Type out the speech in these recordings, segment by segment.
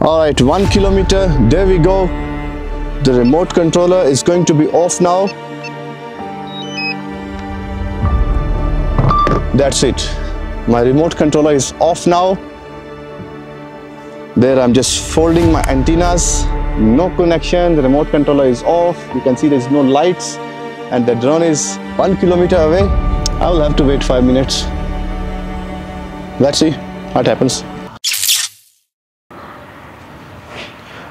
Alright, 1 kilometer, there we go. The remote controller is going to be off now. That's it. My remote controller is off now. There, I'm just folding my antennas. No connection, the remote controller is off. You can see there's no lights and the drone is 1 kilometer away. I will have to wait 5 minutes. Let's see what happens.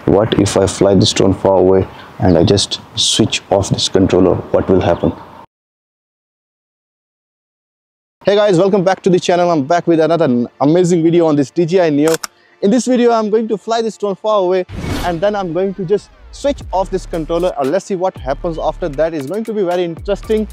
What if I fly this drone far away and I just switch off this controller? What will happen? Hey guys, welcome back to the channel. I'm back with another amazing video on this DJI Neo. In this video, I'm going to fly this drone far away and then I'm going to just switch off this controller, or let's see what happens after that. It's going to be very interesting.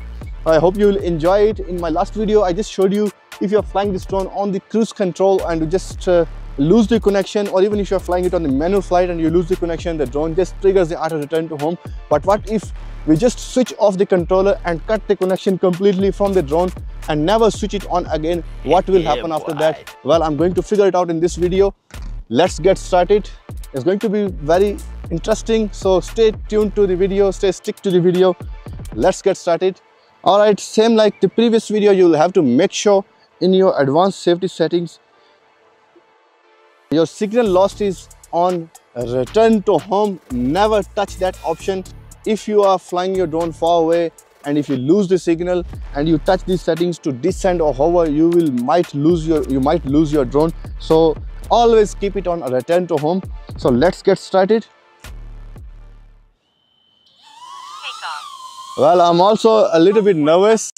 I hope you will enjoy it. In my last video, I just showed you if you're flying this drone on the cruise control and you just lose the connection, or even if you're flying it on the manual flight and you lose the connection, the drone just triggers the auto return to home. But what if we just switch off the controller and cut the connection completely from the drone and never switch it on again? What will happen after that? Well, I'm going to figure it out in this video. Let's get started. It's going to be very interesting, so stay tuned to the video, stay stick to the video. Let's get started. Alright, same like the previous video, you'll have to make sure in your advanced safety settings your signal lost is on return to home. Never touch that option. If you are flying your drone far away and if you lose the signal and you touch these settings to descend or hover, you might lose your drone. So always keep it on a return to home. So let's get started. Well, I'm also a little bit nervous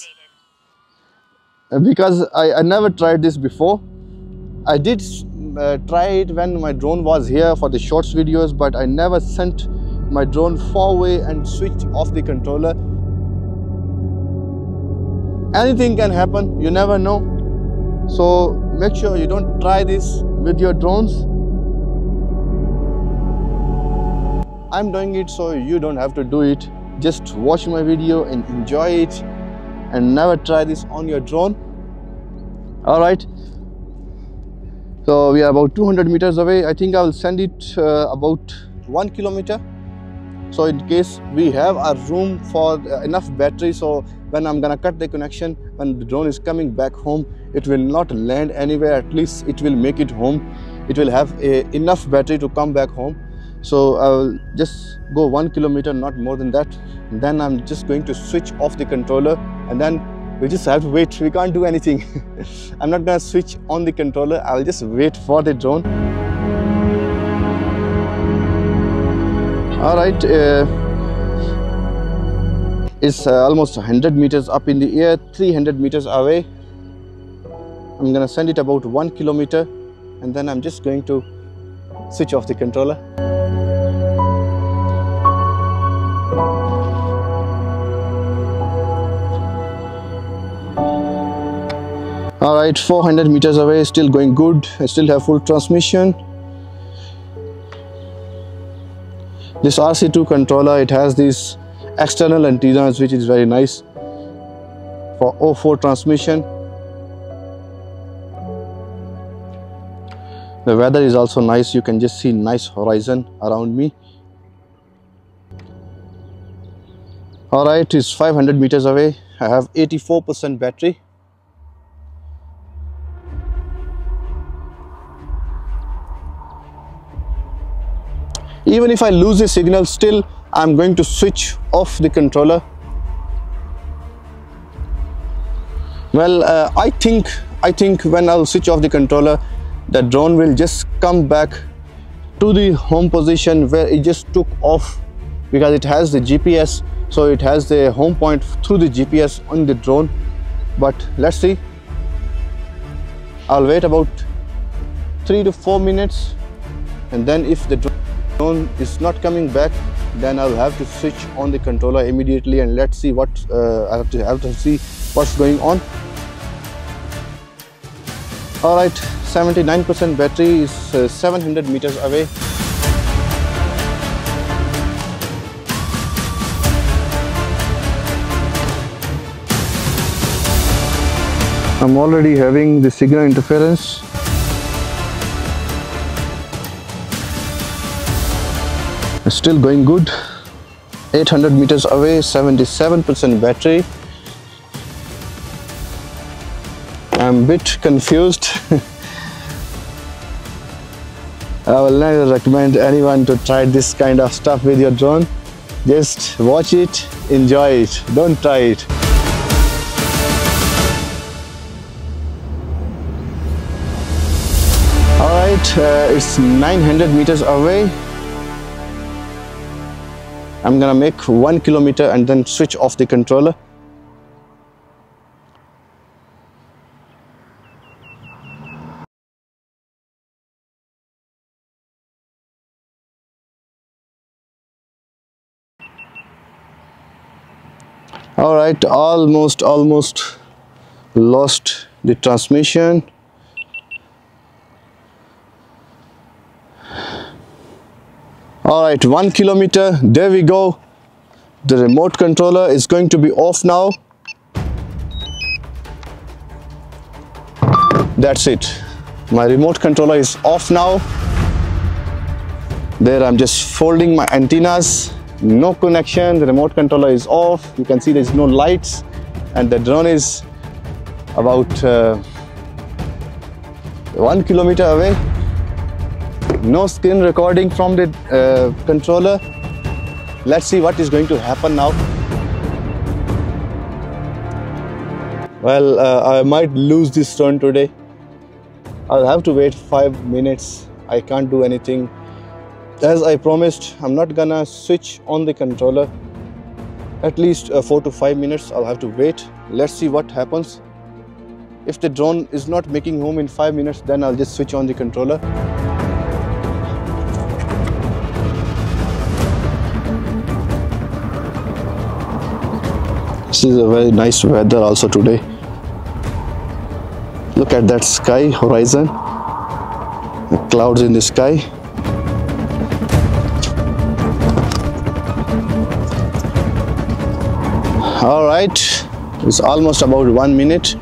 because I never tried this before. I did try it when my drone was here for the shorts videos, but I never sent my drone far away and switched off the controller. Anything can happen, you never know. So make sure you don't try this with your drones. I'm doing it, so you don't have to do it. Just watch my video and enjoy it, and never try this on your drone. All right. So we are about 200 meters away. I think I will send it about 1 kilometer. So in case we have a room for enough battery, so when I'm gonna cut the connection, when the drone is coming back home, it will not land anywhere. At least it will make it home. It will have enough battery to come back home. So I'll just go 1 kilometer, not more than that. And then I'm just going to switch off the controller, and then we just have to wait. We can't do anything. I'm not gonna switch on the controller. I'll just wait for the drone. All right, it's almost 100 meters up in the air, 300 meters away. I'm gonna send it about 1 kilometer, and then I'm just going to switch off the controller. All right, 400 meters away, still going good. I still have full transmission. This RC2 controller, it has these external antennas, which is very nice for O4 transmission. The weather is also nice. You can just see nice horizon around me. All right, it's 500 meters away. I have 84% battery. Even if I lose the signal, still I'm going to switch off the controller. Well, I think when I'll switch off the controller, the drone will just come back to the home position where it just took off, because it has the GPS, so it has the home point through the GPS on the drone. But let's see. I'll wait about 3 to 4 minutes, and then if the drone is not coming back, then I'll have to switch on the controller immediately, and let's see what I have to see what's going on. All right, 79% battery is 700 meters away. I'm already having the signal interference. It's still going good. 800 meters away, 77% battery. I'm a bit confused. I will never recommend anyone to try this kind of stuff with your drone. Just watch it, enjoy it, don't try it. Alright, it's 900 meters away. I'm gonna make 1 kilometer and then switch off the controller. All right, almost lost the transmission. All right, 1 kilometer, there we go. The remote controller is going to be off now. That's it. My remote controller is off now. There, I'm just folding my antennas. No connection, the remote controller is off. You can see there's no lights and the drone is about 1 kilometer away. No screen recording from the controller. Let's see what is going to happen now. Well, I might lose this drone today. I'll have to wait 5 minutes. I can't do anything. As I promised, I'm not gonna switch on the controller. At least 4 to 5 minutes I'll have to wait. Let's see what happens. If the drone is not making home in 5 minutes, then I'll just switch on the controller. This is a very nice weather also today. Look at that sky horizon. The clouds in the sky. All right, it's almost about 1 minute.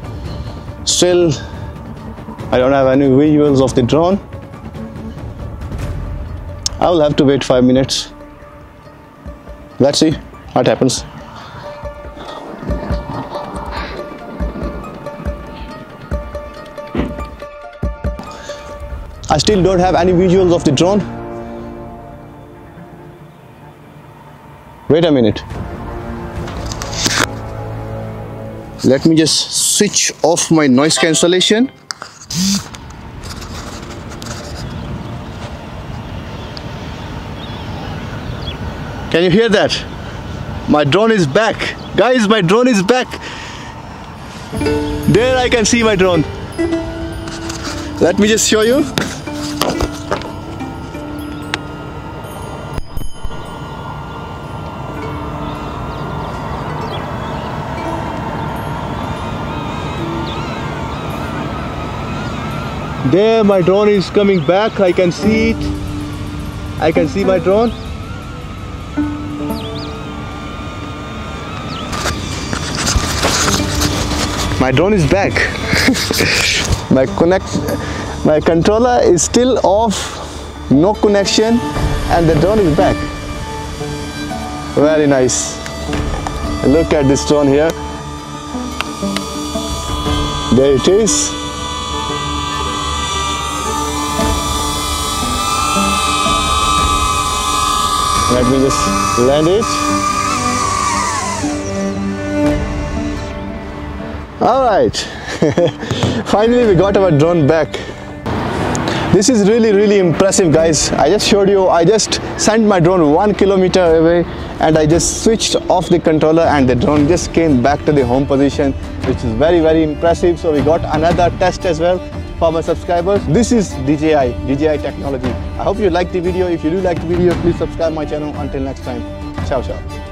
Still, I don't have any visuals of the drone. I will have to wait 5 minutes. Let's see what happens. I still don't have any visuals of the drone. Wait a minute. Let me just switch off my noise cancellation. Can you hear that? My drone is back. Guys, my drone is back. There I can see my drone. Let me just show you. There, my drone is coming back. I can see it. I can see my drone. My drone is back. My controller is still off. No connection, and the drone is back. Very nice. Look at this drone here. There it is. Let me just land it. Alright, finally we got our drone back. This is really impressive, guys. I just showed you, I just sent my drone 1 kilometer away and I just switched off the controller and the drone just came back to the home position, which is very impressive. So we got another test as well. For my subscribers, this is DJI Technology. I hope you liked the video. If you do like the video, please subscribe my channel. Until next time, ciao ciao.